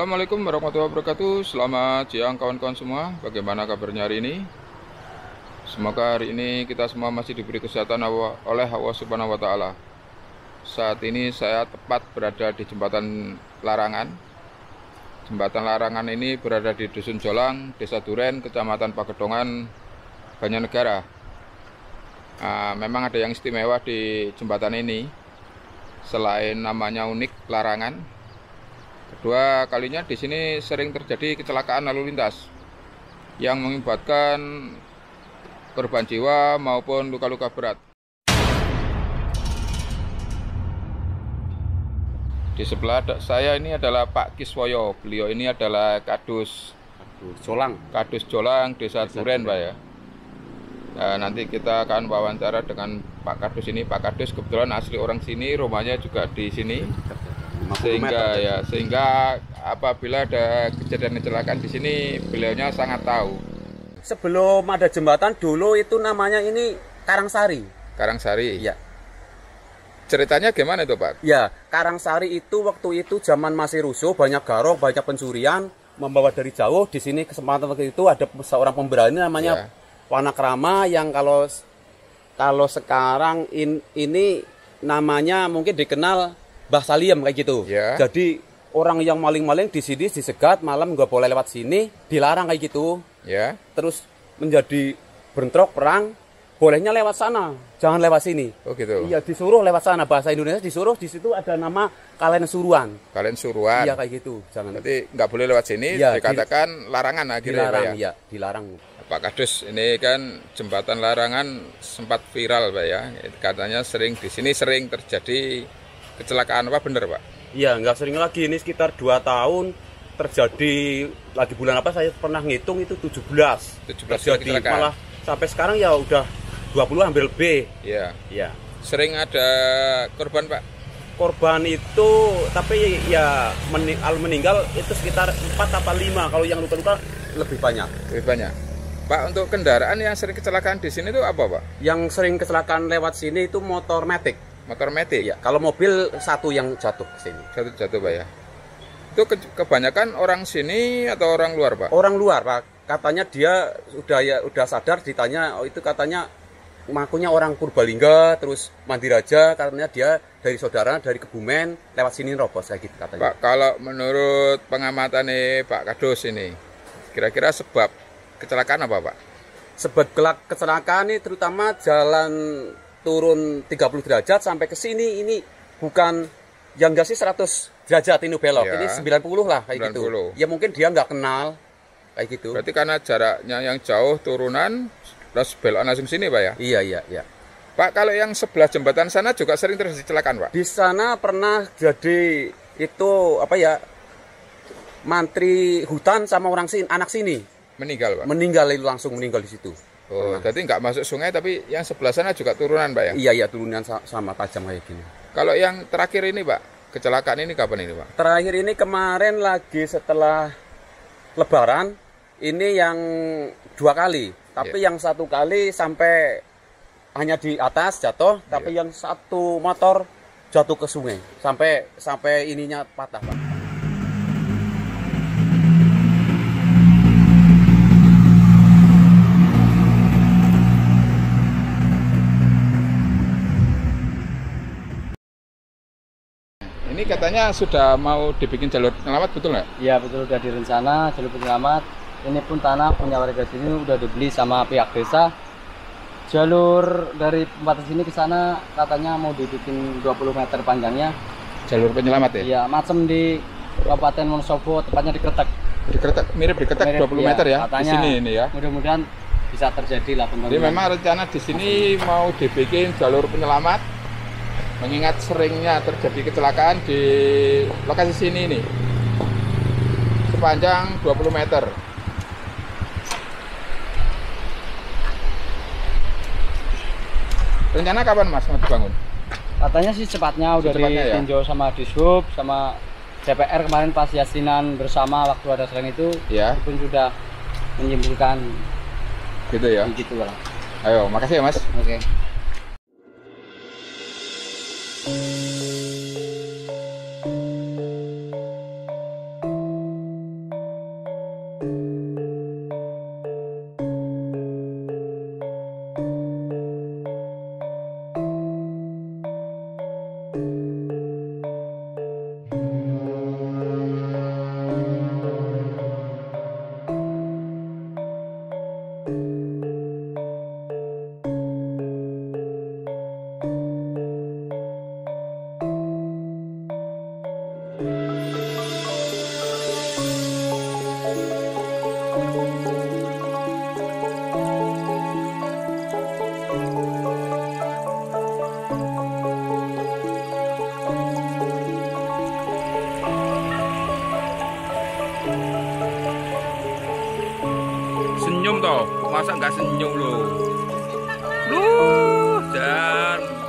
Assalamualaikum warahmatullahi wabarakatuh. Selamat siang kawan-kawan semua. Bagaimana kabarnya hari ini? Semoga hari ini kita semua masih diberi kesehatan oleh Allah Subhanahu wa Ta'ala. Saat ini saya tepat berada di Jembatan Larangan. Jembatan Larangan ini berada di Dusun Jolang, Desa Duren, Kecamatan Pagedongan, Banjarnegara. Memang ada yang istimewa di jembatan ini. Selain namanya unik, larangan, kedua kalinya di sini sering terjadi kecelakaan lalu lintas yang mengibatkan korban jiwa maupun luka-luka berat. Di sebelah saya ini adalah Pak Kiswoyo. Beliau ini adalah Kadus Jolang Desa Duren, Pak ya. Nah, nanti kita akan wawancara dengan Pak Kadus ini. Pak Kadus kebetulan asli orang sini, rumahnya juga di sini. Sehingga apabila ada kejadian kecelakaan di sini, beliaunya sangat tahu. Sebelum ada jembatan dulu itu namanya ini Karangsari. Karangsari. Ya. Ceritanya gimana itu, Pak? Ya, Karangsari itu waktu itu zaman masih rusuh, banyak garok, banyak pencurian, membawa dari jauh. Di sini kesempatan waktu itu ada seorang pemberani namanya ya, Wanakrama, yang kalau sekarang ini namanya mungkin dikenal Mbah Saliem kayak gitu. Yeah. Jadi orang yang maling-maling di sini disegat, malam nggak boleh lewat sini, dilarang kayak gitu. Yeah. Terus menjadi bentrok perang, bolehnya lewat sana, jangan lewat sini. Oh gitu. Iya, disuruh lewat sana, bahasa Indonesia disuruh. Di situ ada nama Kalensuruan. Kalensuruan. Iya kayak gitu. Jangan. Berarti nggak boleh lewat sini, yeah, dikatakan larangan akhirnya. Dilarang, ya? Iya, dilarang. Pak Kadus, ini kan jembatan Larangan sempat viral, Pak ya. Katanya sering di sini sering terjadi kecelakaan, apa bener, Pak? Iya, nggak sering lagi. Ini sekitar 2 tahun terjadi, lagi bulan apa saya pernah ngitung itu 17 terjadi, malah sampai sekarang ya udah 20 hampir lebih. Iya. Iya. Sering ada korban, Pak? Korban itu, tapi ya meninggal itu sekitar 4 atau 5. Kalau yang luka-luka lebih banyak. Lebih banyak. Pak, untuk kendaraan yang sering kecelakaan di sini itu apa, Pak? Yang sering kecelakaan lewat sini itu motor matic. Motor metik ya, kalau mobil satu yang jatuh ke sini. Satu jatuh, Pak ya. Itu kebanyakan orang sini atau orang luar, Pak? Orang luar, Pak. Katanya dia udah sadar, ditanya, oh itu katanya makunya orang Purbalingga, terus Mandiraja, katanya dia dari saudara dari Kebumen, lewat sini robos kayak gitu katanya. Pak, kalau menurut pengamatan nih Pak Kadus ini, kira-kira sebab kecelakaan apa, Pak? Sebab kecelakaan ini terutama jalan turun 30 derajat sampai ke sini, ini bukan yang nggak sih 100 derajat ini belok ya, ini 90 lah kayak 90. Gitu ya, mungkin dia nggak kenal kayak gitu. Berarti karena jaraknya yang jauh, turunan terus belok langsung sini, Pak ya. Iya Pak, kalau yang sebelah jembatan sana juga sering terjadi kecelakaan, Pak? Di sana pernah jadi itu apa ya, mantri hutan sama orang sini, anak sini meninggal, Pak. Langsung meninggal di situ. Oh, jadi nggak masuk sungai, tapi yang sebelah sana juga turunan, Pak ya? Iya, turunan sama tajam kayak gini. Kalau yang terakhir ini, Pak, kecelakaan ini kapan ini, Pak? Terakhir ini kemarin lagi setelah Lebaran, ini yang 2 kali. Tapi yang 1 kali sampai hanya di atas jatuh, tapi yang 1 motor jatuh ke sungai, sampai ininya patah, Pak. Ini katanya sudah mau dibikin jalur penyelamat, betul nggak? Iya, betul, sudah direncana jalur penyelamat. Ini pun tanah punya warga sini sudah dibeli sama pihak desa. Jalur dari pembatas sini ke sana katanya mau dibikin 20 meter panjangnya. Jalur penyelamat ya? Iya, macam di Kabupaten Wonosobo, tepatnya di Kretek. Di Kretek, mirip di Kretek, mirip, 20 meter ya? Katanya, di sini ini ya. Mudah-mudahan bisa terjadi lah pembangunan. Jadi memang rencana di sini mau dibikin jalur penyelamat, mengingat seringnya terjadi kecelakaan di lokasi sini nih, sepanjang 20 meter. Rencana kapan, Mas, mau dibangun? Katanya sih cepatnya, udah ditinjau ya? Sama Dishub, sama CPR kemarin pas yasinan bersama waktu ada selain itu, ya, itu pun sudah menyimpulkan gitu ya. Gitu lah. Ayo, makasih ya, Mas. Oke. toh, masa nggak senyum lo. Dan